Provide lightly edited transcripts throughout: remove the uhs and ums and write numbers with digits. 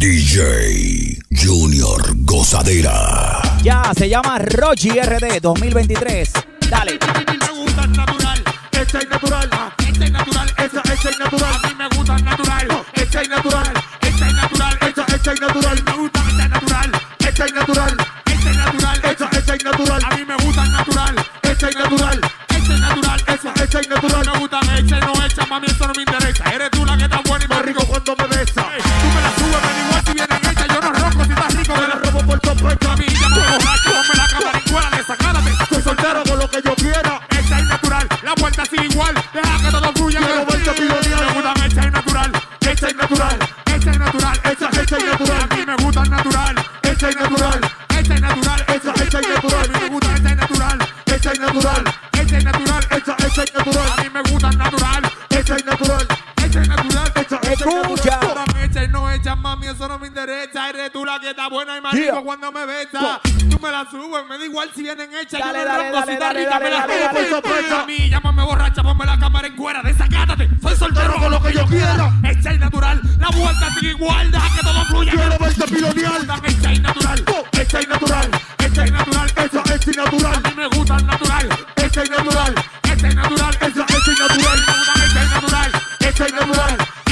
DJ Junior Gozadera. Ya, se llama Rochy RD 2023. Dale. Me gusta el natural, este es natural, este es natural, este es natural. A mí me gusta el natural, este es natural, este es natural, este es natural. Me gusta este natural, este es natural, este es natural, este es natural. A mí me gusta el natural, este es natural, este es natural, este es natural. Me gusta este, no echa, mami, eso no me interesa. Eres tú la que está buena y más rico cuando me besa. Tú me la subes, me igual si viene hecha. Yo no rompo si estás rico, me la robo por completo. A mí ya me borracho, me la camariguela, desacárate. Soy soltero con lo que yo quiera. Esta es natural, la vuelta sigue igual. Deja que todo fluya, que lo vuelta pilonear. Me gusta esta es natural, esta es natural, esta es natural, esta es natural. A mí me gusta el natural, esta es natural, esta es natural, esta es natural. A mí me gusta esta es natural, esta es natural, esta es natural, esta es natural. A mí me gusta el natural, esta es natural, esta es natural, esta es natural. No echas, mami, eso no me interesa. Eres tú la que está buena y más rico cuando me besas. Tú me la subes, me da igual si vienen hechas. Yo no rompo si está rica, me la pego por sorpresa. A mí, llámame borracha, ponme la cámara en cuera. Desacátate, soy soltero con lo que yo quiera. Echa y natural, la vuelta sigue igual. Deja que todo fluya, quiero verte pilonear. Echa y natural, echa y natural, echa y natural, echa y natural. A mí me gusta el natural, echa y natural, echa y natural, echa y natural. Echa y natural,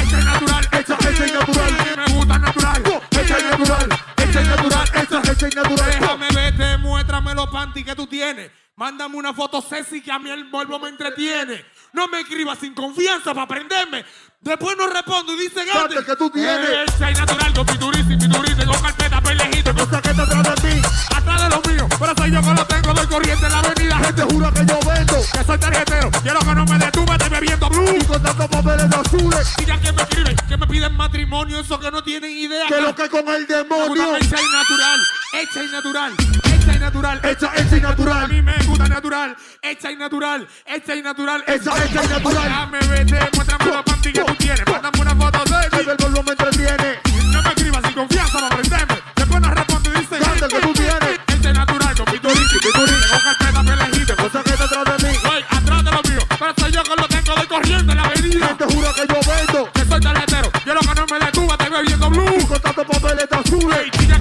echa y natural, echa y natural. Me gusta natural, este es natural, este es natural. Déjame verte, muéstrame los panties que tú tienes. Mándame una foto sexy que a mí el morbo me entretiene. No me escribas sin confianza para prenderme. Después no respondo y dicen antes que tú tienes. Este es natural, con piturice, con carpeta, pelejito. No sé qué te atrás de ti, atrás de los míos. Pero soy yo que lo tengo, doy corriente en la avenida. Gente, juro que yo vendo, que soy tarjetero. Quiero que no me detuve, estoy bebiendo blue y contando papeles azules. Y ya que me escriben, que me piden matrimonio, eso que no tienen idea. Que lo que con el demonio. Hecha y natural, hecha y natural, hecha y natural, hecha y natural. A mí me gusta natural, hecha y natural, hecha y natural, hecha y natural. Déjame verte, muéstrame los panties que tú tienes. Mándame una foto de mí, el dolor me entretiene. No me escribas sin confianza para prenderme. Después no respondo y dice gente que tú tienes. Este es natural, con piturici, con carpeta, pelejito. Cosa que te atrás de mí, voy atrás de los míos. Pero soy yo que lo tengo, doy corriente en la avenida. Te juro que yo vendo, que soy tarjetero. Yo lo que no me detuve, estoy bebiendo blue con tantos papeles azules. Y chicas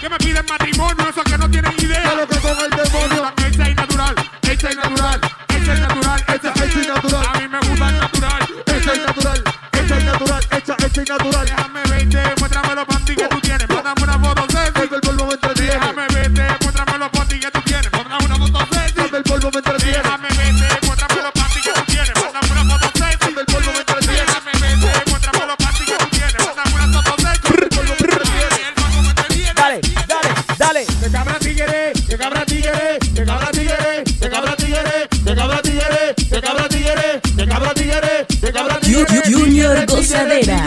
que me piden matrimonio, eso que no tienen idea. Que lo que con el demonio. Este es natural, este es natural, este es natural, este es natural. A mí me gusta el natural, este es natural, este es natural, este es natural. Déjame verte, muéstrame los panties que tú tienes. Mándame una foto sexy, que el polvo me entretiene. Déjame verte, muéstrame los panties que tú tienes. Mándame una foto sexy, que el polvo me entretiene. Déjame verte, muéstrame los panties que tú tienes. Mándame una foto sexy, que el polvo me entretiene. Déjame verte, muéstrame los panties que tú tienes. Mándame una foto sexy, que el polvo me entretiene. El polvo me entretiene. Dale, dale, dale. Que cabra tigre, que cabra tigre, que cabra tigre, que cabra tigre, que cabra tigre, que cabra tigre, que cabra tigre, que cabra tigre. Junior Gozadera.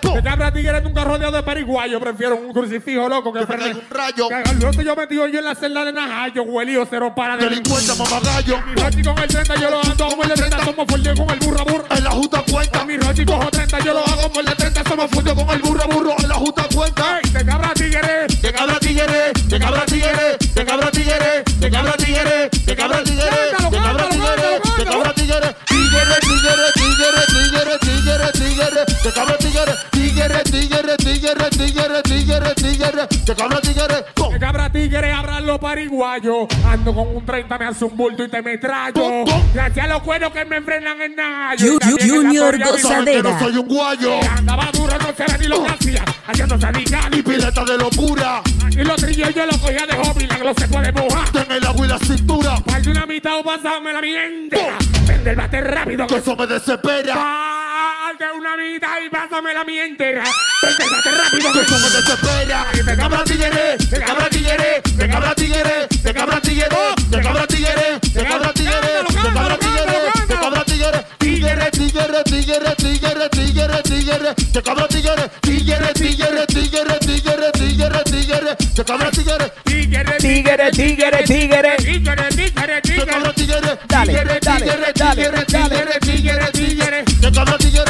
Que cabra tigre nunca rodeado de pariguayo. Prefiero un crucifijo loco que frenar un rayo. Que yo metido yo en la celda de Najayo. Huelío, cero para delincuencia, mamagallo. Mi Rochy con el 30, yo lo ando como el de 30. Somos fuerte con el burro burro. En la justa cuenta. Mi Rochy cojo 30, yo lo hago como el de 30. Somos fuerte con el burro burro. En la justa cuenta. Que cabra tigre, que cabra tigre, que cabra tigre, que cabra tigre, que cabra tigre, que cabra tigre, que cabra tigre, que cabra tigre. Que cabra tigre, tigre, tigre, tigre, tigre, tigre, tigre. Que cabra tigre, que cabra tigre, abran los pariguayos. Ando con un 30, me hace un bulto y te me trayo. Gracias a los cueros que me frenan en Najayo. Junior Gozadera, no soy un guayo. Andaba duro, no se ni lo hacía. Haciendo sadical y pileta de locura. Y los trillos yo los cogía de hobby, la que no se puede mojar. Ten el agua y la cintura. Parte una mitad o pasame la miente. Vende el bate rápido, que eso me desespera. De una mitad y pásame la mía entera. Péntate rápido, que eso me desespera. Te cabra tigre, te cabra tigre, te cabra tigre, te cabra tigre, te cabra tigre, te cabra tigre, te cabra tigre, te cabra tigre, tigre, tigre, tigre, tigre, tigre, tigre, te cabra tigre, tigre, tigre, tigre, tigre, tigre, tigre, te cabra tigre, tigre, tigre, tigre, tigre, tigre, tigre, te cabra tigre, dale, dale, dale, dale, tigre, tigre, te cabra tigre.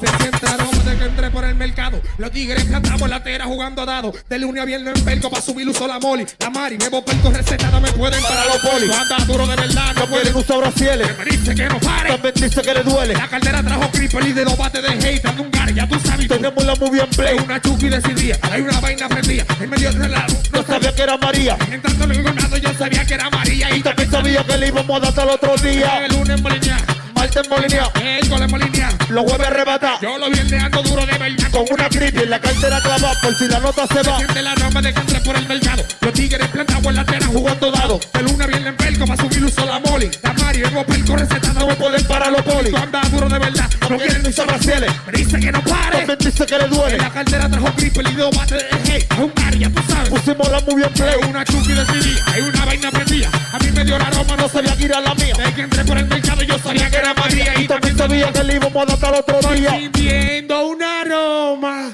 Se sienta el hombre que entré por el mercado. Los tigres cantamos latera jugando dado. De lunes a viernes en perco pa' subir uso la moli. La mari, bebo perco recetada, me pueden parar los polis. No anda duro de verdad, no pueden usar bracieles. Que me dice que no pare, también dice que le duele. La caldera trajo creeper y de los bates de hate. Dando un gar, ya tú sabes. Tenemos la movie en play. Es una chuki decidía, hay una vaina prendida. En medio del lado, no sabía que era María. En tanto le ganado yo sabía que era María. Y también sabía que le íbamos a dar hasta el otro día. El lunes en Molina, martes en Molina, miércoles en Molina. Los jueves arrebatar, yo lo viernes ando duro de verdad. Con una creepy en la cartera clavada, por si la nota se va. Siente la rama de cantre por el mercado. Los tigres plantados en la tela jugando dado. El lunes viernes en perco pa' subir uso la moli. La mari, vengo perco recetado, me ponen para los polis. Anda duro de verdad, no quieren usar bracieles. Me dice que no pare, me dice que le duele. En la cartera trajo creeper y dos bates de hate. Es un área, tú sabes. Pusimos la movie en play. Una chuki de CD, hay una vaina prendida. A mí me dio la roma, no sabía que era la mía. De que entré por el mercado yo sabía que era María. Y también sabía que le íbamos a dar. Estoy sintiendo un aroma.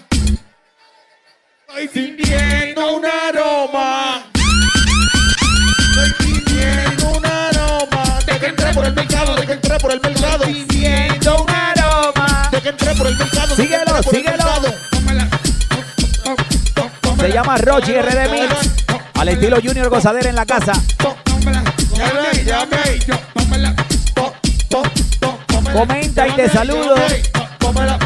Estoy sintiendo un aroma. Estoy sintiendo un aroma. De que entré por el mercado, de que entré por el mercado. Estoy sintiendo un aroma. De que entré por el mercado. Síguelo, síguelo. Se llama Rochy RD Mix. Al estilo Junior Gozadera en la casa. Comenta y te saludo. Tómala,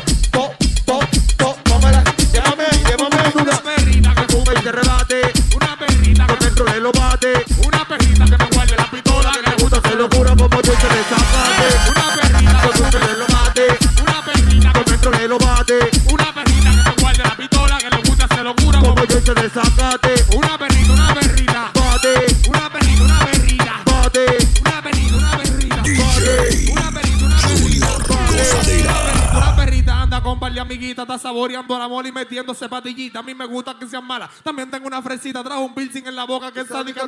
tómala. Llévame, llévame. Una perrita que come y te rebate. Una perrita que dentro le lo bate. Una perrita que me guarde la pistola. Que le gusta hacer locura como yo y se desafate. Una perrita que dentro le lo bate. Una perrita que dentro le lo bate. Una perrita que me guarde la pistola. Que le gusta hacer locura como yo y se desafate. Una perrita, una perrita. Bate. Una perrita, una perrita. Bate. Una perrita, una perrita. Bate. Una perrita. Una perrita anda con par de amiguitas, está saboreando la mole y metiéndose patillita. A mí me gusta que sean malas. También tengo una fresita, trajo un piercing en la boca que es sádica.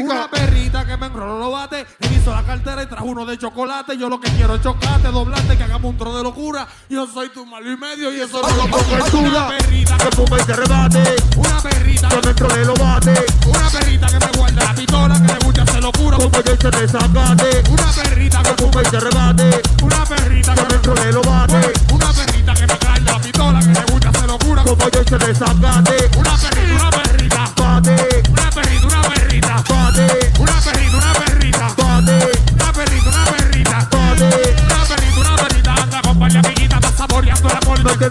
Una perrita que me enroló los bates, hizo la cartera y trajo uno de chocolate. Yo lo que quiero es chocarte, doblarte, que hagamos un tro de locura. Yo soy tu malo y medio y eso no lo pongo. Una perrita que fuma y te rebate. Una perrita que dentro de los bates. Una perrita que me guarda la pistola, que le gusta hacer locura como yo y se desacate. Una perrita que fuma y te rebate. Una perrita que dentro de los bates. Una perrita que me cae la pistola, que le gusta hacer locura como yo y se desacate. Una perrita, bate. Una perrita, una perrita, bate. Una perrita, una perrita, bate. Una perrita, una perrita, bate. Una perrita anda con par de amiguitas, está saboreando la polva. A mí me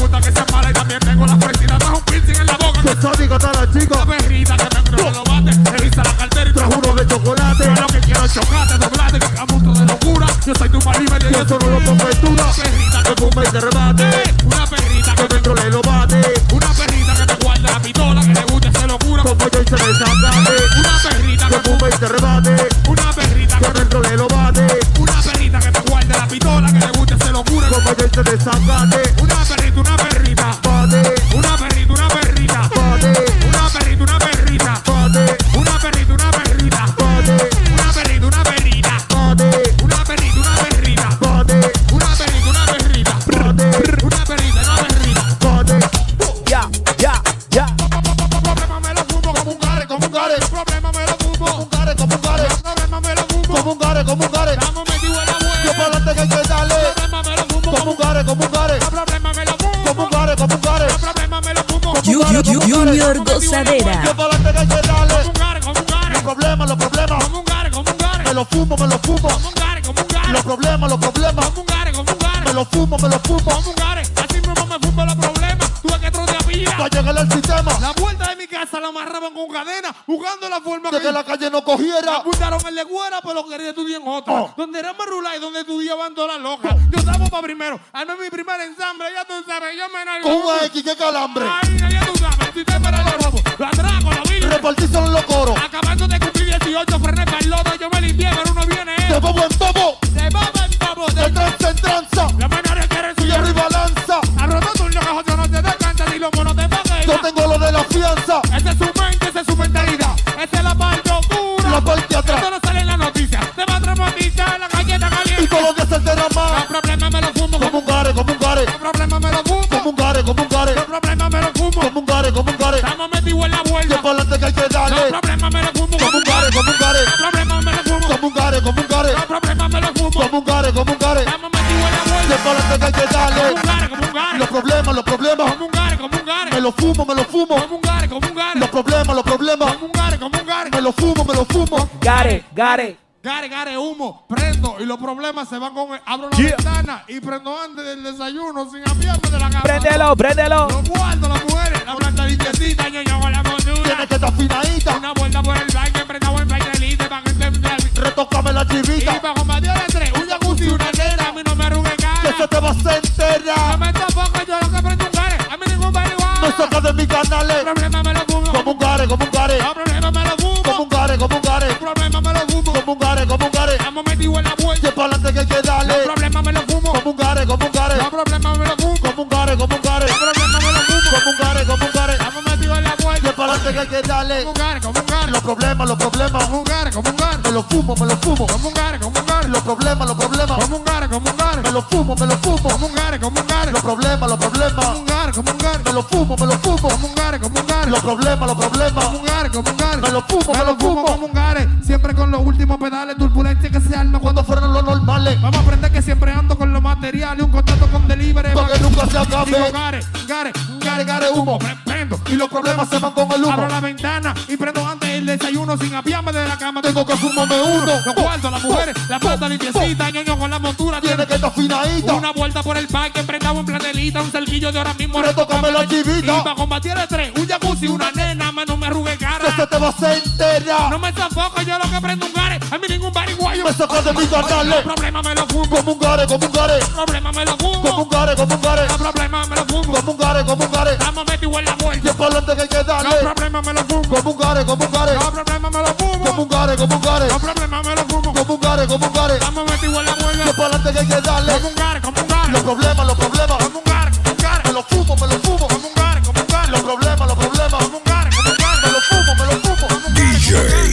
gusta que se para y también tengo la fresita. Trajo un piercing en la boca. Una perrita que me entró los bates, revisa la cartera y trajo uno de chocolate. Yo lo que quiero es chocarte, doblarte, que hagamos todo de locura. Yo soy tu marido y yo solo lo pongo en duda. Una perrita que fuma y te rebate. Una perrita que dentro le lo bate. Una perrita que te guarda la pistola, que le gusta hacer locura como yo y se desacate. Una perrita que fuma y te rebate. Una perrita que dentro le lo bate. Una perrita que te guarda la pistola, que le gusta hacer locura como yo y se desacate. Una perrita, una perrita, bate. Una perrita, una perrita, bate. Una perrita, una perrita, bate. Una perrita, una perrita, bate. Una perrita, una perrita, bate. Una perrita, una perrita, bate. Una perrita, una perrita, bate. Una perrita, una perrita, bate. Ya, ya, ya. Problema me lo fumo como un gare, como un gare. Problema me lo fumo como un gare, como un gare. Problema me lo fumo como un gare, como un gare. Estamos metidos en la web. Yo para adelante que hay que darle. Problema me lo fumo como un gare, como un gare. Problema me lo fumo como un gare, como un gare. Problema me lo fumo como un gare, como un gare. Junior Gozadera. Yo para adelante que hay que darle. Como un gare, como un gare. Los problemas, como un gare, como un gare. Me lo fumo, me lo fumo. Los problemas, como un gare, como un gare. Me lo fumo, como un gare. Así mismo me fumo los problemas. Tuve que trotear pila para llegar al sistema. La puerta de mi casa la amarraban con cadena, buscando la forma de que la calle no cogiera. Me apuntaron en Legüera, pero quería estudiar en otra. Donde era marrula y donde estudiaban todas las locas. Yo estaba para primero, a no es mi primer ensamble. Ya tú sabes, yo me enalgo. Con una X, qué calambre. Ay, ya tú sabes, si te para los robos, la trago, la vi. Repartíselo en los coros. Acabando de cumplir 18, frené Carlota, yo me limpié, pero uno viene él. De bobo en bobo, de tranza en tranza. La menores quieren subir arriba y balanza. A roto turno que José no te descansa, ni los monos te pagan. Yo tengo lo de la fianza. Esa es su mente, esa es su mentalidad. Esa es la parte oscura, la parte atrás. Esto no sale en la noticia, te va a traumatizar la galleta caliente. Y todo lo que se entera más. Los problemas me los fumo como un gare, como un gare. Los problemas me los fumo como un gare, como un gare. Los problemas me los fumo como un gare, como un gare. Estamos metidos en la vuelta, que para adelante que hay que darle. Los problemas me los fumo como un gare, como un gare. Los problemas me los fumo como un gare, como un gare. Los problemas me los fumo como un gare, como un gare. Estamos metidos en la vuelta, que para adelante que hay que darle. Los problemas, los problemas. lo fumo, me lo fumo. Como un gare, los problemas, como un gare, Me lo fumo, Gare, gare, humo, prendo y los problemas se van con el, abro la ventana y prendo antes del desayuno sin apiarme de la cama. Préndelo, Lo guardo las mujeres, la planta limpiecita, yo llevo la costura. Tiene que estar finadita. Una vuelta por el baile, prenda el baile elite para que te retócame la chivita. Y para combatir el tres, un jacuzzi y una nena. A mí no me arrugue cara. Que se te va a enterar. No me tampoco, yo lo que prendo un gare. A mí ningún baile igual. No saca de mis canales. El problema me lo fumo. Como un gare, No, problema me lo fumo. Como un gare, El problema me lo fumo. Como un gare. Estamos metidos en la vuelta. Que para adelante que hay que darle. Los problemas me lo fumo. Como un gare, Los problemas me lo fumo. Como un gare, Los problemas me lo fumo. Como un gare, Estamos metidos en la vuelta. Que para adelante que hay que darle. Como un gare, Los problemas, Como un gare, Me lo fumo, Como un gare, Los problemas, Como un gare, Me lo fumo, Como un gare, Los problemas, Como un gare, Me lo fumo, Como un gare, Los problemas, Como un gare, Me lo fumo, Como un gare. Siempre con los últimos pedales, turbulencia que se arma cuando fueron los normales. Vamos a aprender que siempre ando con los materiales, un contrato con delivery. Porque nunca se acabe. Digo, gare, humo, prendo. Y los problemas se van con el humo. Abro la ventana y prendo antes el desayuno sin apiarme de la cama. Tengo que fumarme uno. Los guardo, las mujeres, la plata limpiecita, ñoño con la montura. Tiene que estar finadita. Una vuelta por el parque, prendamos un planerita, un cerquillo de ahora mismo. Retócame la chivita. Y para combatir el tren, un jacuzzi, una nena, no me arrugue cara. Que se te va a enterar. No me tampoco, yo lo que prendo un gare. A mí ningún bar iguayo. Me saca de mi canales. Los problemas me lo fumo. Como un gare, Los problemas me lo fumo. Como un gare, Los problemas me lo fumo. Como un gare, Estamos metidos en la vuelta. Que para adelante que hay que darle. Los problemas me lo fumo. Como un gare, Los problemas me lo fumo. Como un gare, Los problemas me lo fumo. Como un gare, Estamos metidos en la vuelta. Que para adelante que hay que darle. Como un gare, Los problemas, Como un gare, Me lo fumo, Como un gare, Los problemas, Como un gare, Me lo fumo, DJ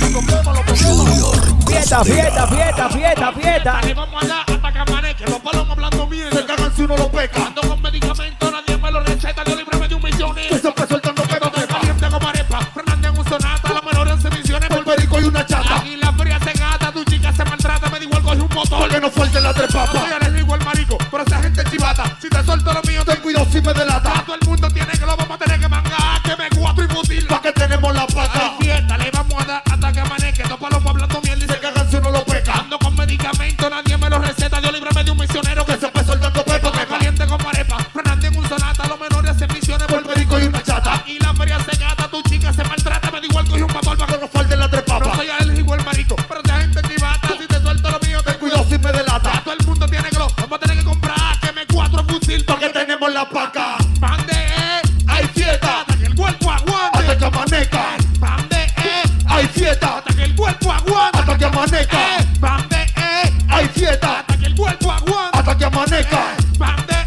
Junior Gozadera. Fiesta. Aquí vamos allá hasta que amanezca. Los palomos hablando bien. Se cagan si uno lo peca. Ando con medicamento, nadie me lo receta. Yo libreme de un millonero. Que siempre soltando pedo. Con el pariente como arepa. Fernández en un sonata. Las menores en emisiones. Por perico y una chata. Aquí la fría se gata. Tu chica se maltrata. Me da igual coge un motor. Porque no suelten las tres papas. No soy alérgico al marico. Pero esa gente es chivata. Si te suelto lo mío, ten cuidado si me delata. A todo el mundo tiene que lo vamos a tener que mangar. Que me cuatro y fusil. Pa' que tenemos la pata. Ay, fiesta, le vamos a dar hasta que amanezca. Los palomos hablando bien. Medicamento, nadie me lo receta. Yo libreme de un misionero que se fue soltando pepa. Me caliente con arepa. Fernández en un sonata. Los menores hacen misiones por el médico y una chata. Y la feria se gata. Tu chica se maltrata. Me da igual coge un papel para que nos falten las tres papas. No soy alérgico al marico, pero esta gente privata. Si te suelto lo mío, ten cuidado si me delata. A todo el mundo tiene glow. Vamos a tener que comprar que me cuatro fusil porque tenemos la paca. Pande, hay fiesta. Hasta que el cuerpo aguante. Hasta que amanezca. Pande, hay fiesta. Hasta que el cuerpo aguante. Hasta que amanezca. Hasta que el cuerpo aguanta, hasta que amanezca. Pande,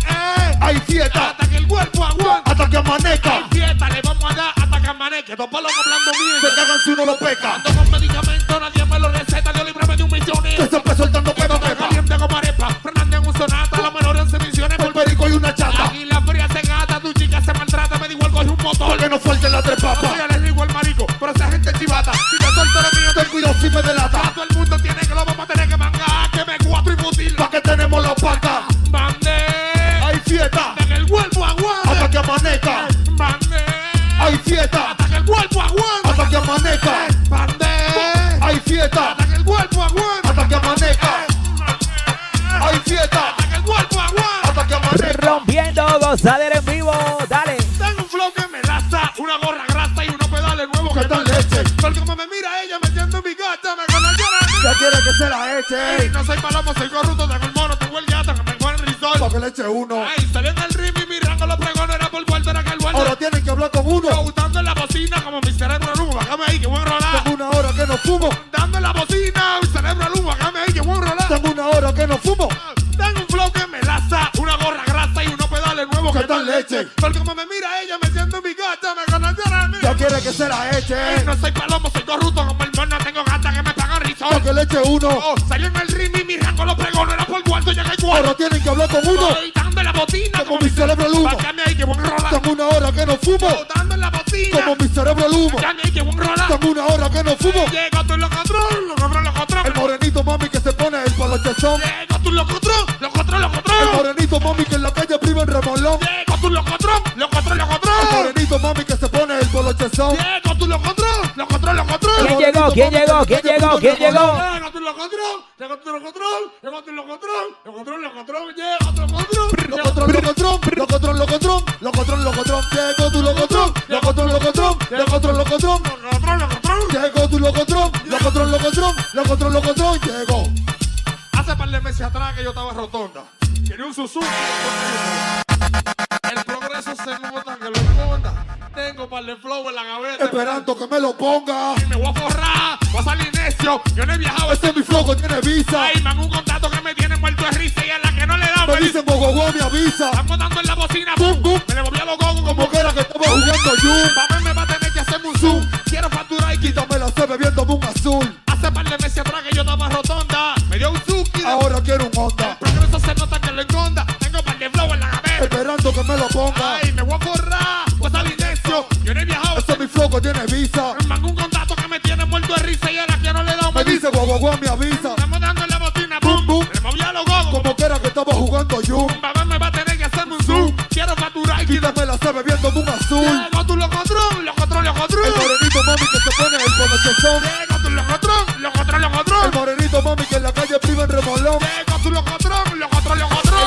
hay fiesta. Hasta que el cuerpo aguanta, hasta que amanezca. Hay fiesta, le vamos a dar hasta que amanezca. Dos palos hablando bien. Se cagan si uno lo peca. Ando con medicamento, nadie me lo receta. Yo libreme de un millonero. Que se fue soltando pedo, me caliente como arepa. Fernández en un sonata, los menores en emisiones. Por perico y una chata. Aquí la fría se gata, tu chica se maltrata. Me da igual coge un motor. Porque no suelten las tres papas. No soy alérgico al marico, pero esa gente es chivata. Si te suelto lo mío, ten cuidado si me delata. Todo el mundo tiene que lo vamos a tener que mangar. Pa' que tenemos la paca. Mande, hay fiesta. Hasta que el cuerpo aguante. Hasta que amanezca. Mande, hay fiesta. Hasta que el cuerpo aguante. Hasta que amanezca. Mande, hay fiesta. Hasta que el cuerpo aguante. Hasta que amanezca. Hay fiesta. Hasta que el cuerpo aguante. Hasta que amanezca. Rompiendo Gozadera en vivo. Dale. Tengo un flow que me laza. Una gorra grasa y unos pedales nuevos que tal leche. Porque como me mira ella metiendo en mi gata, me gana el llorar. Ya quiere que se la eche. Ey, no soy palomo, soy corrupto, tengo el mono, tengo el gato, que me encuentro en el risol. Pa' que le eche uno. Ey, salió en el ritmo y mirando los pregones, era por vuelta, era que el vuelto. Ahora tienen que hablar con uno. Yo dando en la bocina como mi cerebro luma, bájame ahí que voy a rolar. Tengo una hora que no fumo. Dando en la bocina, mi cerebro luma, bájame ahí que voy a rolar. Tengo una hora que no fumo. Tengo un flow que me laza, una gorra grasa y unos pedales nuevos que tal leche. Porque como me mira ella, me siento en mi gata, me gana el llorar. Ya quiere que se la eche. Ey, no soy palomo, soy corrupto, como el mono, tengo gata que me pa' que le eche uno. Oh, salió en el ritmo y mi rango los pregones era por cuarto, ya que hay cuatro. Ahora tienen que hablar con uno. Estoy dando en la botina como mi cerebro luma. Bájame ahí que voy a rolar. Tengo una hora que no fumo. Estoy dando en la botina como mi cerebro luma. Bájame ahí que voy a rolar. Tengo una hora que no fumo. Llega tú en los control, los control. El morenito mami que se pone el palachazón. Llega tú en los control, los control. El morenito mami que en la calle priva en remolón. Llega tú en los control, los control. El morenito empezó. Diego, tú lo encontró. ¿Quién llegó? Diego, tú lo encontró. Diego, tú lo encontró. Diego, tú lo encontró. Llegó. Hace par de meses atrás que yo estaba rotonda. Quería un Suzuki. El progreso se nota que lo nota. Tengo par de flow en la gaveta. Esperando que me lo ponga. Y me voy a forrar, voy a salir necio. Yo no he viajado, ese es mi flow que tiene visa. Ay, me han un contrato que me tiene muerto de risa. Y a la que no le da, me dicen bogogó, me avisa. Estamos dando en la bocina, boom, boom. Me le volví a los gogos como que era que estaba jugando yo. Papá me va a tener que hacerme un zoom. Quiero facturar y quítame la C bebiéndome un azul. Hace par de meses atrás que yo estaba rotonda. Me dio un Suki. Ahora quiero un Honda. El progreso se nota que lo enconda. Tengo par de flow en la gaveta. Esperando que me lo ponga. Ay, me voy a forrar, voy a salir necio. Yo no he viajado. Ese es mi flow que tiene visa. Me mandó un contrato que me tiene muerto de risa. Y ahora que no le da un. Me dice guaguaguá, me avisa. Estamos dando en la botina, boom, boom. Le moví a los gogos como que era que estaba jugando yo. Papá me va a tener que hacerme un zoom. Quiero facturar y quítame la C bebiéndome un azul. Llego tú lo control. El morenito mami que se pone el conochezón. Llego tú lo control. El morenito mami que en la calle vive en remolón. Llego tú lo control. El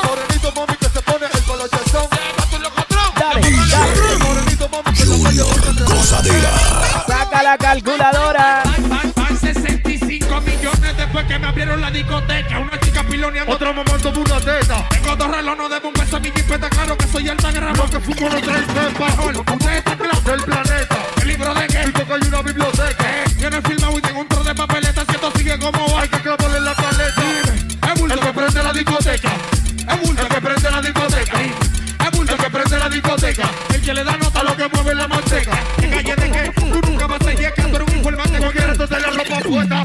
morenito mami que se pone el conochezón. Llego tú lo control. El morenito mami que Junior Gozadera. Saca la calculadora. Van 65 millones después que me abrieron la discoteca. Una chica piloneando, otro momento de una teta. Tengo dos relojes, no debo un peso a mi jipeta. Claro que soy el tan grande que fumo los tres de pajol. Usted está claro del planeta. El libro de que porque hay una biblioteca. Yo no he filmado y tengo un tro de papeletas. Si esto sigue como hay que clavarle la paleta. Es bulto el que prende la discoteca. Es bulto el que prende la discoteca. Es bulto el que prende la discoteca. El que le da nota a lo que mueve la manteca. Que calle de que tú nunca vas a llegar. Tú eres un informante cualquiera, entonces la ropa suelta.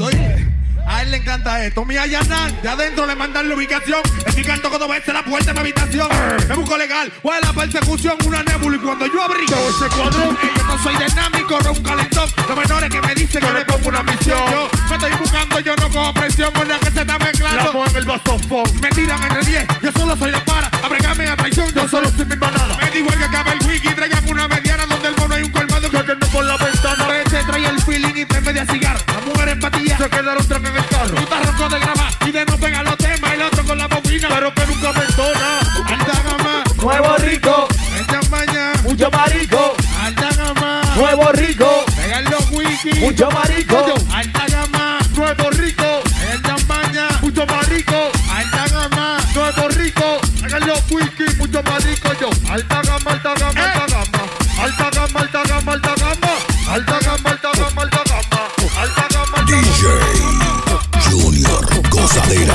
A él le encanta esto, mi Ayanan. De adentro le mandan la ubicación. Es mi canto cuando ves la puerta de mi habitación. Me busco legal, o es la persecución. Una nébula y cuando yo abrí todo ese cuadrón. Yo no soy dinámico, no un calentón. Los menores que me dicen que le pongo una misión. Yo me estoy buscando, yo no cojo presión. Con la que se está mezclando, la pongo en el bastofón. Me tiran entre 10, yo solo soy la para. Abregame a traición, yo solo soy mi manada. Me digo el que acaba el wiki, traigan una mediana. Donde el mono hay un colmado que no por la ventana. Se trae el feeling y te media cigarro. Las mujeres patillas se quedaron tras en el carro. Tú estás ronco de grabar y de no pegar los temas. El otro con la bobina, pero que nunca perdona. Alta gama, nuevo rico. Esta mañana, mucho marico. Alta gama, nuevo rico. Pegan los wiki, mucho marico. Alta gama, nuevo rico. Esta mañana, mucho marico. Alta gama, nuevo rico. Pegan los wiki, mucho marico. Yo, alta gama, alta gama, alta gama. Alta gama, alta gama, alta gama. Alta gama, alta gama, alta gama. Alta gama, DJ Junior Gozadera.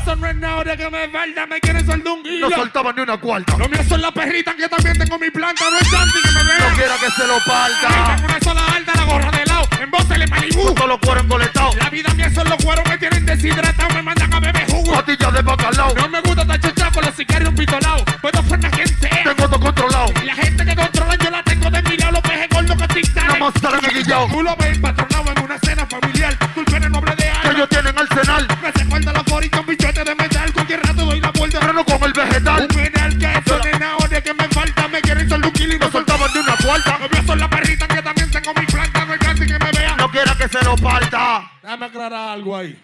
Eso no es nada que me falta, me quieren soltar un guillo. No soltaba ni una cuarta. Lo mío son las perritas que también tengo mi planta. No es Santi que me vea. No quiera que se lo parta. Tengo una sola alta, la gorra de lado. En voz se le Malibu. Todos los cueros encoletados. La vida mía son los cueros que tienen deshidratado. Me mandan a beber jugo. Patillas de bacalao. No me gusta estar chuchado con los sicarios pitolados. Puedo frenar gente. Tengo todo controlado. Y la gente que controla yo la tengo de mi lado. Los pejes con los cotizales. Nada más estarán guillados. Tú lo ves empatronado en una cena familiar. Tú tienes noble de alma. Ellos tienen arsenal. Me se falta la forita, un bichote de metal. Cualquier rato doy la vuelta. Pero no con el vegetal. Un penal que eso nena de que me falta. Me quieren soltar un kilo y no soltaban de una cuarta. Los míos son las perritas que también tengo mi planta. No hay casi que me vea. No quiera que se lo parta. Déjame aclarar algo ahí.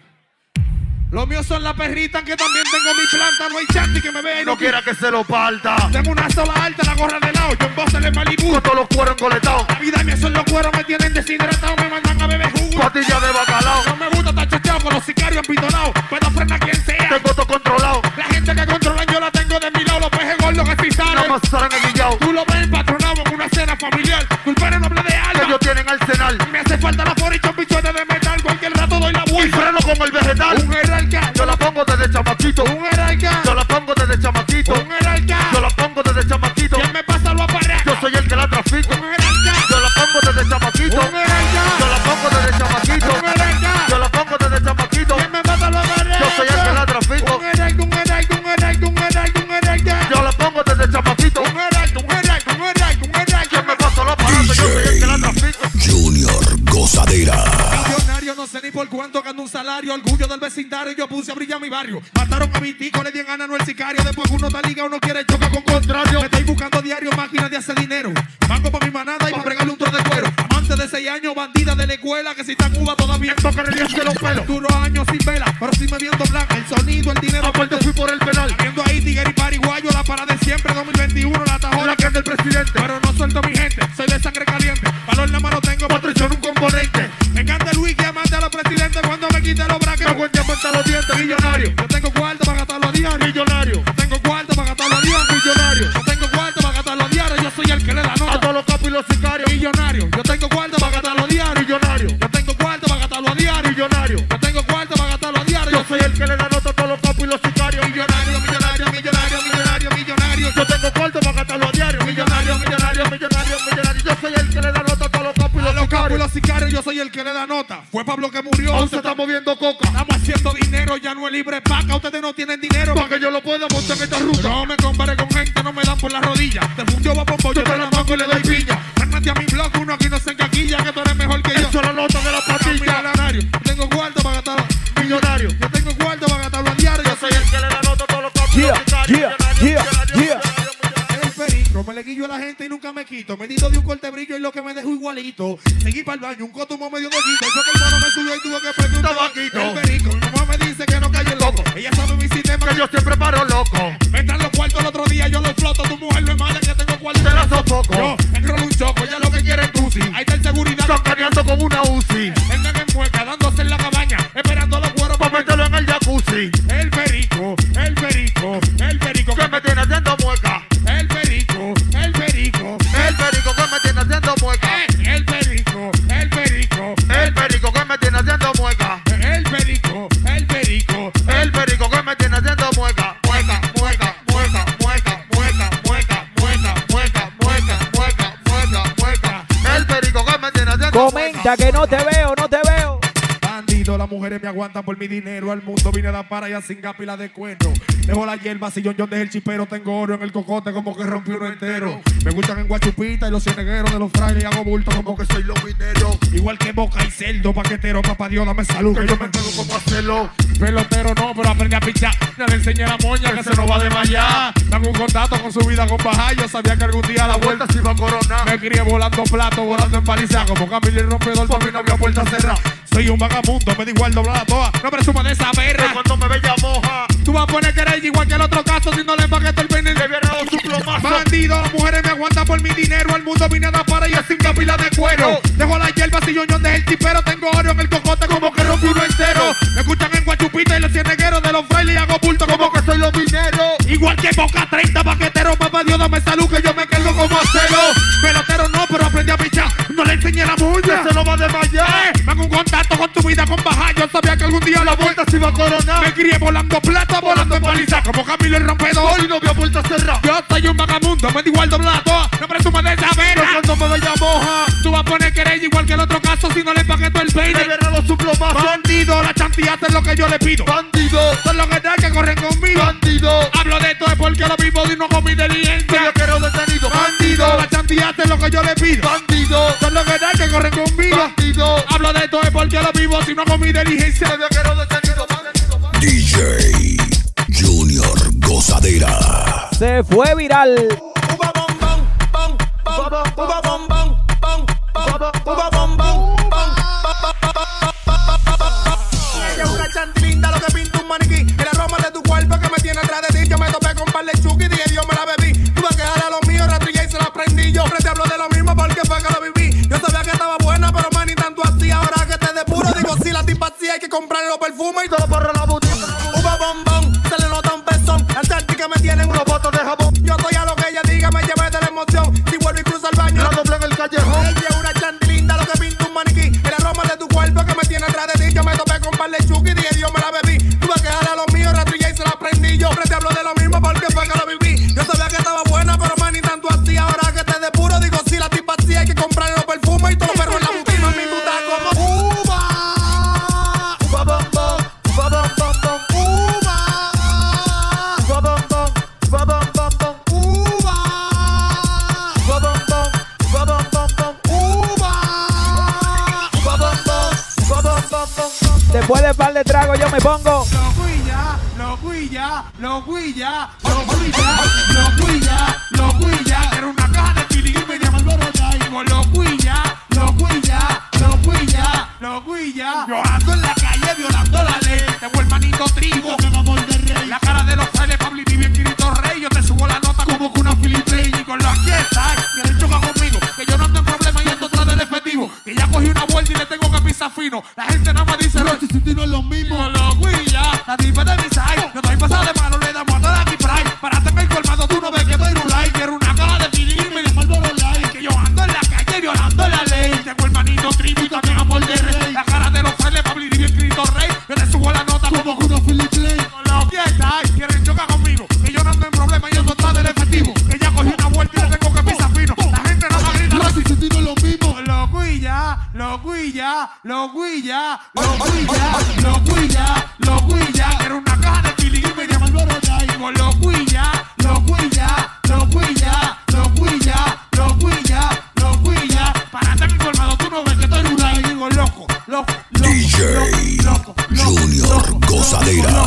Los míos son las perritas que también tengo mi planta. No hay chanti que me vea. No quiera que se lo parta. Tengo una sola alta, la gorra de lado. Yo en voz se le Malibu. Todos los cueros encoletados. La vida mía son los cueros, me tienen deshidratado. Me mandan a beber jugo. Patillas de bacalao. No me gusta estar chateado con los sicarios empitolados. Puedo frenar quien sea. Tengo todo controlado. La gente que controlan yo la tengo de mi lado. Los pejes gordos que sí salen. No más salen guillados. Tú lo ves empatronado en una cena familiar. Culpero noble de alma. Ellos tienen arsenal. Me hace falta la foricha, un bichote de metal. Cualquier rato doy la vuelta. Y freno con el vegetal. Un yo la pongo desde chamaquito. Un heralca. Yo la pongo desde chamaquito. Un heralca. Yo la pongo desde chamaquito. ¿Quién me pasa lo aparece? Yo soy el que la trafico. Un heralca. Yo la pongo desde chamaquito. Un heralca. Yo la pongo desde chamaquito. Un heralca. Yo la pongo desde chamaquito. ¿Quién me pasa lo aparece? Yo soy el que la trafico. Un heralca, un heralca, un heralca, un heralca, un heralca. Yo la pongo desde chamaquito. Un heralca, un heralca, un heralca, un heralca. ¿Quién me pasa lo aparece? Yo soy el que la trafico. Junior Gozadera. Millonario, no sé ni por cuánto gano un salario. Orgullo muchachos del vecindario yo puse a brillar mi barrio. Mataron a mi tico, le di en gana, no el sicario. Después uno está ligado, uno quiere chocar con contrario. Me estoy buscando diario máquinas de hacer dinero. Mango para mi manada y para regalar un tro de cuero. Antes de 6 años, bandida de la escuela, que si están uva todavía tocan el dios que los pelos. Duro años sin vela, pero si me viendo blanca. El sonido, el dinero, aparte fui por el penal. Viendo ahí tigre y pariguayo, la parada de siempre, 2021, la tajona que es del presidente. Pero no suelto mi gente, soy de sangre caliente. Valor en la mano tengo, patrición un componente. Me encanta Luis que amante a los presidentes. Cuando me quite los braques, me cuente hasta los dientes. Millonario, yo tengo cuarto para gastarlo a diario. Millonario, yo tengo cuarto para gastarlo a diario. Millonario, yo tengo cuarto para gastarlo a diario. Yo soy el que le da nota a todos los capos y los sicarios. Millonario, yo tengo cuarto para gastarlo a diario. Millonario, yo tengo cuarto para gastarlo a diario. Millonario, yo tengo cuarto para gastarlo a diario. Yo soy el que le da nota a todos los capos y los sicarios. Millonario, millonario, millonario, millonario, millonario. Yo tengo cuarto para gastarlo a diario. Millonario, millonario, millonario, millonario. Yo soy el que le da nota a todos los capos y los sicarios. Yo soy el que le da nota. Fue Pablo que murió. Aún se está moviendo coca. Estamos haciendo dinero, ya no es libre paca. Ustedes no tienen dinero para que yo lo pueda montar en esta ruta. No me compare con gente, no me dan por las rodillas. Te fundió va pombo, yo te la mango y le doy piña. Fernate a mi blog, uno aquí no se encaquilla, que tú eres mejor que yo. Eso la nota de la patilla. Millonario, yo tengo cuarto para gastar. Millonario, yo tengo cuarto para gastarlo a diario. Yo soy el que le da nota a todos los capos. Me le guillo a la gente y nunca me quito. Medito de un corte brillo y lo que me dejó igualito. Seguí para el baño, un cotumo medio doquito. Eso que el mano me subió y tuvo que prender un tabaquito. El perico, mi mamá me dice que no cae el loco. Ella sabe mi sistema que yo siempre paro loco. Me están los cuartos el otro día, yo los floto. Tu mujer me mala que tengo cuartos. Te la sofoco. Yo enrolo un choco, ella lo que quiere es tusi. Ahí está el seguridad caneando con una UCI. Vengan en mueca, dándose en la cabaña, esperando los cueros para meterlo en el jacuzzi. El perico, el perico, el perico que me tiene haciendo mueca. El perico, el perico, el perico que me tiene haciendo mueca. El perico, el perico, el perico que me tiene haciendo mueca. El perico, el perico, el perico que me tiene haciendo mueca. Mueca, mueca, mueca, mueca, mueca, mueca, mueca, mueca, mueca, mueca, mueca, mueca. El perico que me tiene haciendo mueca. Comenta que no te veo, no te veo. Las mujeres me aguantan por mi dinero. Al mundo vine a la para ya sin capila de cuero. Dejo la hierba, si yo dejé el chipero. Tengo oro en el cocote como que rompí uno entero. Me gustan en guachupita y los cienegueros de los frailes. Y hago bulto como que soy los mineros. Igual que boca y cerdo, paquetero. Papá Dios, dame salud que yo me entrego como hacerlo. Pelotero no, pero aprendí a pichar. Le enseñé a la moña que se nos va de mallar. Tengo un contacto con su vida con bajar. Yo sabía que algún día la vuelta se iba a coronar. Me crié volando plato, volando en paliza. Como Camilo el rompedor, para mí no había puerta cerrada. Soy un vagabundo, me da igual doblar la toa. No presuma de esa verga cuando me veía moja. Tú vas a poner que eres igual que el otro caso. Si no le empaqueto el pene, le viene dado su plomazo. Bandido, las mujeres me aguantan por mi dinero. Al mundo vine a dar para y sin capila de cuero. Dejo la hierba, si yo dejé el tipero. Tengo oro en el cocote como que rompí uno entero. Me escuchan en guachupita y los cienegueros de los frailes. Y hago bulto como que soy los mineros. Igual que boca 30 paqueteros. Papá Dios, dame salud que yo me cargo como acero. Pelotero no, pero aprendí a pichar. No le enseñé la muñeca, se lo va a desmayar. Tengo un contacto con tu vida con baja. Yo sabía que algún día la vuelta se iba a coronar. Me crié volando plata, volando en paliza. Como Camilo el rompedor y no vio puerta cerrada. Yo soy un vagabundo, me da igual doblar toa. No presumas de esa verga cuando me veía moja. Tú vas a poner querella igual que el otro caso. Si no le empaqueto el peine, le veré los suplomazos. Bandido, la chantilla es lo que yo le pido. Bandido, son los que corren conmigo. Bandido, hablo de esto es porque lo vivo y no con mi diligencia. Yo quiero detenido. Bandido, la chantilla es lo que yo le pido. Bandido, son los que corren conmigo. Bandido, hablo de esto es porque lo vivo si no con mi diligencia. Yo quiero detenido. DJ Junior Gozadera se fue viral. Uba bombón, bom, bom, uba bombón, bom, bom, uba bombón, bom. Ella es una chantilinda, lo que pinta un maniquí. El aroma de tu cuerpo que me tiene atrás de ti. Yo me topé con par de chuki y dije, yo me la bebí. Tuve que dejar a los míos, rastrillé y se la prendí. Yo te hablo de lo mismo porque fue que lo viví. Yo sabía que estaba buena, pero man, ni tanto así. Ahora que te depuro, digo, si la tipa así hay que comprar los perfumes y todo por la boutique. Uba bombón, se le nota un pezón. El chanti que me tienen unos botos de jabón. Yo estoy a lo que ella diga, me llevé de la emoción. Si vuelvo y cruzo el baño, la doble en el callejón. Ella es una chantilinda, lo que pinta un maniquí. El aroma de tu cuerpo que me tiene atrás de ti. Yo me topé con par de chuki y dije, Dios me la bebí. Tuve que dejar a los míos, rastrillé y se la prendí. Yo te hablo de lo mismo porque fue que lo viví. Yo sabía que estaba buena, pero man, ni tanto así. Ahora que te depuro, digo, si la tipa así hay que comprar los perfumes y todo pero en la boutique. Mami, tú estás como uva. Uva bombón, uva bombón. Ba ba ba ba ba me pongo. Los guilla, era una caja de chilingui media malborota. Y con los guilla, yo ando en la calle violando la ley. Tengo el manito trigo, que mamón de rey. La cara de los frailes, Pablo y bien Quirito Rey. Yo te subo la nota como con una filipina. Y con las quietas, que le choca conmigo, que yo no tengo problema y ando tras del efectivo. Que ya cogí una vuelta y le tengo que pisar fino. La gente nada más dice, Rochy, si tú no es lo mismo. Con los guilla, la tipa de mis eyes. Yo estoy pasado de mano, le damos a toda mi fray. Para tener el colmado, tú no ves que estoy en un like. Quiero una cara de filipina y me mando los likes. Que yo ando en la calle violando la ley. Tengo el manito trigo y también amor de rey. La cara de los frailes, Pablo y bien Quirito Rey. Yo te subo la nota como con los filipines. Con los guilla, quieren chocar conmigo, que yo no ando en problema y ando tras del efectivo. Que ya cogí una vuelta y le tengo que pisar fino. La gente nada más grita, Rochy, si tú no es lo mismo. Con los guilla, los guilla, los guilla, los guilla, los guilla, los guilla. Era una caja de chilingui y me llaman borota. Y con los guilla, los guilla, los guilla, los guilla, los guilla, los guilla. Para estar informado, tú no ves que estoy en un like. Y digo, loco, DJ Junior Gozadera.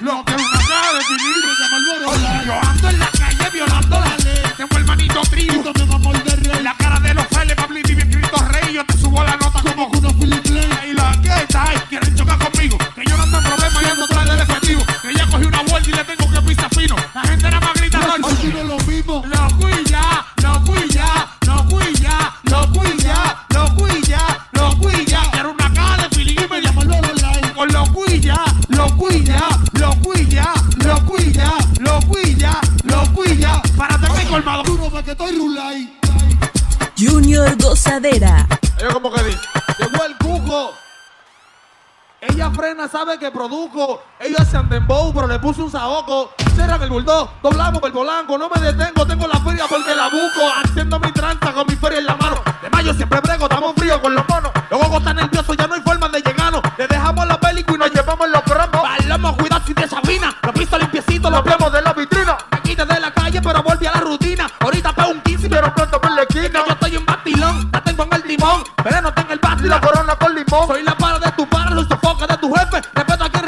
Loco, era una caja de chilingui y me llaman borota. Yo ando en la calle violando la ley. Tengo el manito trigo, me mamó el de rey. La cara de los frailes, Pablo y bien Quirito Rey. Yo te subo la nota como con una filipina. Y la gueta, quieren chocar conmigo, que yo no tengo problema y ando tras del efectivo. Que ya cogí una vuelta y le tengo que pisar fino. La gente nada más grita, Rochy, no es lo mismo. Los guilla, los guilla, los guilla, los guilla, los guilla, los guilla. Era una caja de filín y media malo los likes. Con los guilla, los guilla, los guilla, los guilla, los guilla, los guilla. Para tener colmado, duro para que estoy rulay. Junior Gozadera. Yo como que dije, llegó el cuco. Ella frena, sabe que produjo. Ella hace andembow, pero le puso un saoco. Cerran el bulldog, doblamos el volanco. No me detengo, tengo la feria porque la busco. Haciendo mi tranza con mi feria en la mano. De mayo siempre brego, estamos fríos con los monos. Los gogos están nerviosos, ya no hay forma de llegarnos. Le dejamos la película y nos llevamos los cromos. Bailamos, cuidado si desafina. Los pisos limpiecitos, los vemos de la vitrina. Aquí desde la calle, pero volví a la rutina. Ahorita pego un 15, pero pronto por la esquina. Yo estoy en Batilón, la tengo en el timón. Pero no tengo el bate y la corona con limón. Soy la para de tu para, los sofocas de tu jefe. Respeta a quien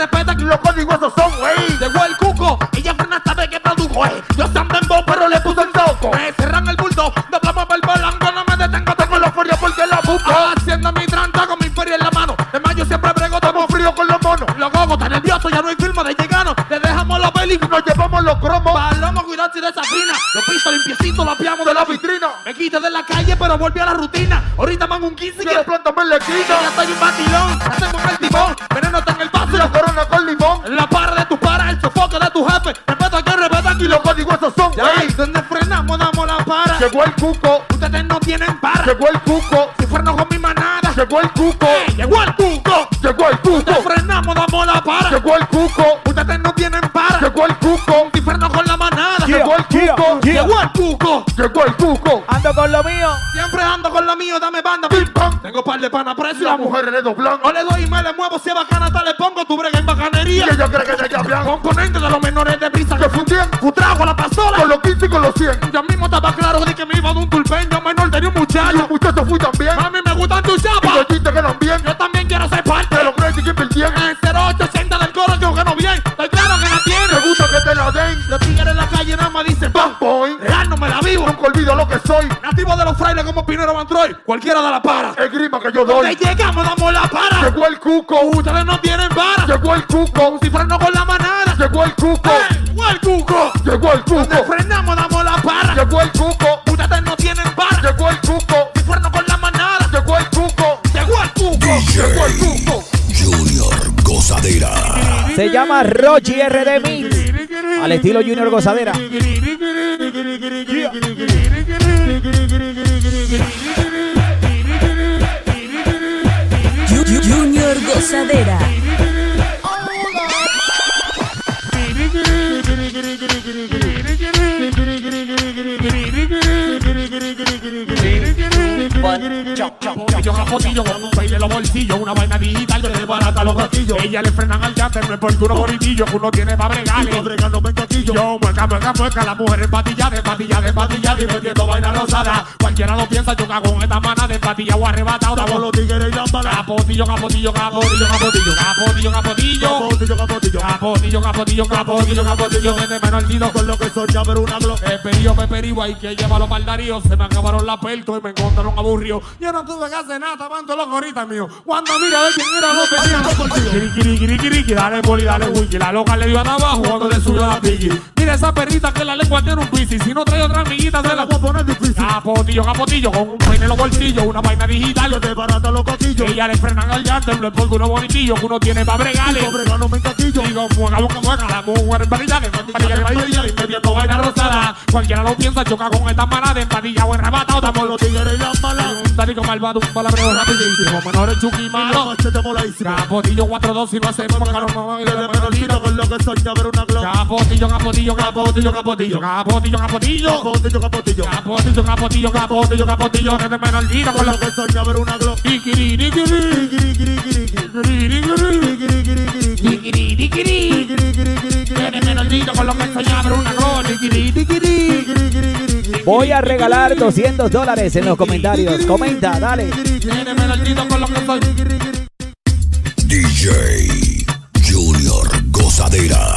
los códigos esos son, wey. Llegó el cuco, ella frena, sabe que produjo, wey. Yo sandembo, pero le puso el toco. Me cerran el bulto, doblamos el volanco. No me detengo, tengo los furios porque la busco. Haciendo mi tranza con mi feria en la mano. De mayo siempre brego, estamos fríos con los monos. Los gogos tan nerviosos, ya no hay firma de llegarnos. Le dejamos la peli y nos llevamos los cromos. Paloma, cuidado si desafina. Los pisos limpiecitos, los piamos de la vitrina. Me quité de la calle, pero volví a la rutina. Ahorita van un 15 y de pronto me le quito. Ya estoy un batilón, hacemos el timón. Veneno está en el vaso y la corona con limón. La para de tu para, el sofoco de tu jefe. Respeta que respeta aquí, los códigos esos son. Ya ahí, donde frenamos, damos la para. Llegó el cuco, ustedes no tienen para. Llegó el cuco, si fueron con mi manada. Llegó el cuco, hey, llegó el cuco. Llegó el cuco, ustedes frenamos, damos la para. Llegó el cuco, ustedes no tienen para. Llegó el cuco, si fueron con la manada. Llegó el cuco, llegó el cuco. Llegó el cuco, ando con lo mío. Siempre ando con lo mío, dame banda, pim pam. Tengo par de pana precio, la mujer le doblan. No le doy y me le muevo, si es bacana hasta le pongo. Tu brega en bacanería, que yo creo que te cambian. Componentes de los menores de prisa que fundían. Futrajo a la pasola, con los 15 y con los 100. Yo mismo estaba claro de que me iba de un tulpen. Yo menor tenía un muchacho, y un muchacho fui también. A mí me gustan tus chapas, y los chistes quedan bien. Yo también quiero ser parte de los créditos que invirtieron. En 0880 del coro yo gano bien. Estoy claro que la tiene, me gusta que te la den. Los tigres en la calle nada más dicen bam boy. Real no me la vivo, nunca olvido lo que soy. Nativo de los frailes como Pinero Van Troy. Cualquiera da la para, es grima que yo doy. Donde llegamos damos la para. Llegó el cuco, ustedes no tienen para. Llegó el cuco, si freno con la manada. Llegó el cuco, hey, llegó el cuco. Llegó el cuco, donde frenamos damos la para. Llegó el cuco, ustedes no tienen para. Llegó el cuco, si freno con la manada. Llegó el cuco, llegó el cuco. Llegó el cuco, Junior Gozadera. Se llama Rochy RD Mix, al estilo Junior Gozadera. Junior Gozadera. ellos a fotillo, con un baile en los bolsillos, una vaina digital que desbarata los gatillos. Ella le frenan al yate, no es por puro bonitillo que uno tiene pa' bregarle. Y no bregan los mencotillos. Yo, mueca, mueca, mueca, la mujer empatillada, empatillada, empatillada, y metiendo vaina rosada. Cualquiera lo piensa, yo cago en esta mana de empatilla o arrebatado. Con los tigres y las balas. Capotillo, capotillo, capotillo, capotillo, capotillo, capotillo, capotillo, capotillo, capotillo, capotillo, capotillo, mete mano al nido. Con lo que soy ya, pero una glock. Peperigo, hay que llevarlo para el Darío. Se me acabaron las peltos y me encontraron aburrido. Yo no tuve que hacer nada, tanto los goritas míos. Cuando mira, de quién era los pequeños. Kiri, kiri, kiri, kiri, dale poli, dale wiki. La loca le dio hasta abajo cuando le subió la piqui. Mira esa perrita que la lengua tiene un bici. Si no trae otra amiguita, se la puedo poner difícil. Capotillo, capotillo, con un peine en los bolsillos, una vaina digital que te barata los cotillos. Ella le frenan al yate, no es porque uno bonitillo que uno tiene pa' bregarle. Y brega no me encaquillo. Digo, mueca, boca, mueca, la mujer en barilla, que con barilla de barilla, y metiendo vaina rosada. Cualquiera lo piensa, choca con esta manada de empadilla o enrabatado. Estamos los tigres y las malas. Un tarico malvado, un palabreo rapidísimo. Menores chuki malo. Capotillo 4-2, si no hacemos caro, mamá, y le menor con lo que soy, ya ver una glow. Capotillo, capotillo, capotillo, capotillo, capotillo, capotillo, capotillo, capotillo, capotillo, capotillo, capotillo, capotillo, que te menor con lo que soy, ya ver una glow. Y kiri, kiri, kiri, kiri, kiri, kiri, kiri, kiri, kiri, kiri, con lo que soy, ya ver una glow. Kiri, kiri. Voy a regalar $200 en los comentarios. Comenta, dale. DJ Junior Gozadera.